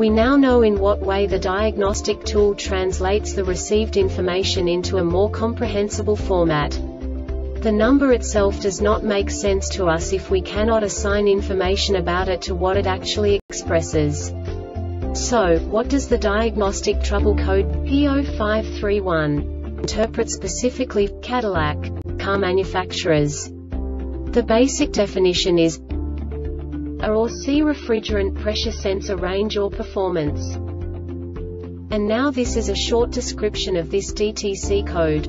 We now know in what way the diagnostic tool translates the received information into a more comprehensible format. The number itself does not make sense to us if we cannot assign information about it to what it actually expresses. So, what does the diagnostic trouble code P0531 interpret specifically for Cadillac car manufacturers? The basic definition is A or C refrigerant pressure sensor range or performance. And now this is a short description of this DTC code.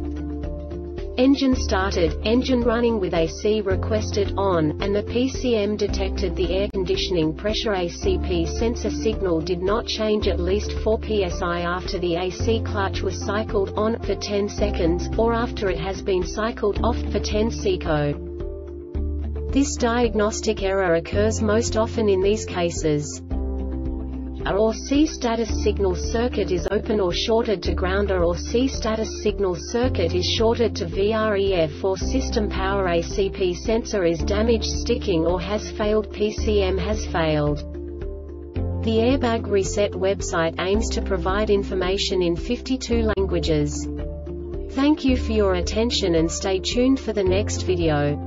Engine started, engine running with AC requested on, and the PCM detected the air conditioning pressure ACP sensor signal did not change at least 4 psi after the AC clutch was cycled on, for 10 seconds, or after it has been cycled off, for 10 seconds. This diagnostic error occurs most often in these cases. A or C status signal circuit is open or shorted to ground. A or C status signal circuit is shorted to VREF or system power. ACP sensor is damaged, sticking or has failed. PCM has failed. The Airbag Reset website aims to provide information in 52 languages. Thank you for your attention and stay tuned for the next video.